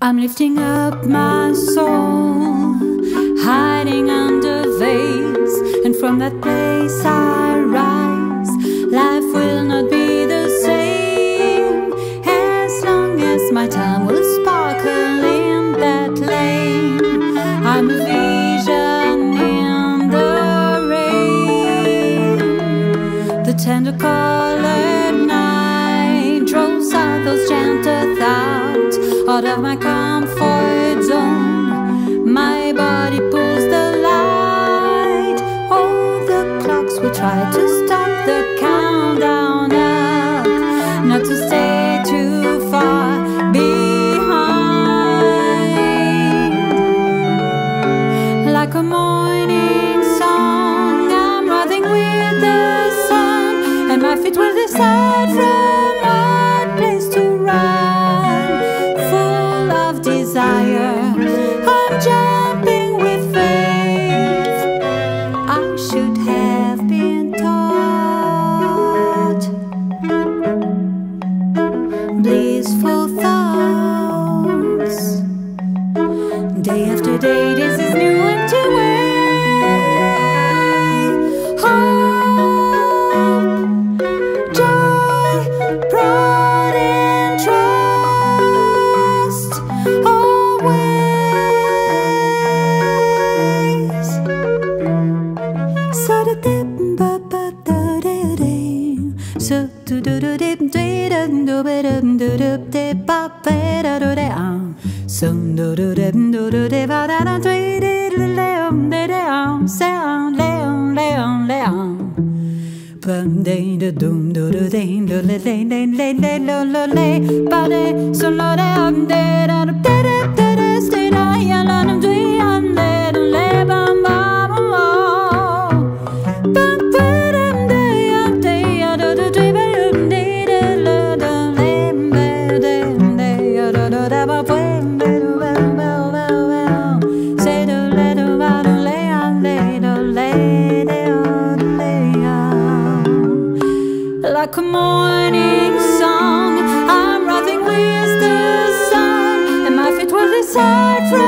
I'm lifting up my soul, hiding under veils, and from that place I rise. Life will not be the same as long as my time will sparkle in that lane. I'm a vision in the rain. The tender colored night draws out those gentle thoughts out of my comfort zone. My body pulls the light. All the clocks will try to stop the countdown up, not to stay too far behind. Like a morning song, I'm riding with the sun, and my feet will decide from what place to run. I'm jumping with faith. I should have been taught blissful thoughts. Day after day, this is new and to way. Hope, joy, pride and trust. Like a morning song, I'm riding with the sun, and my feet will decide from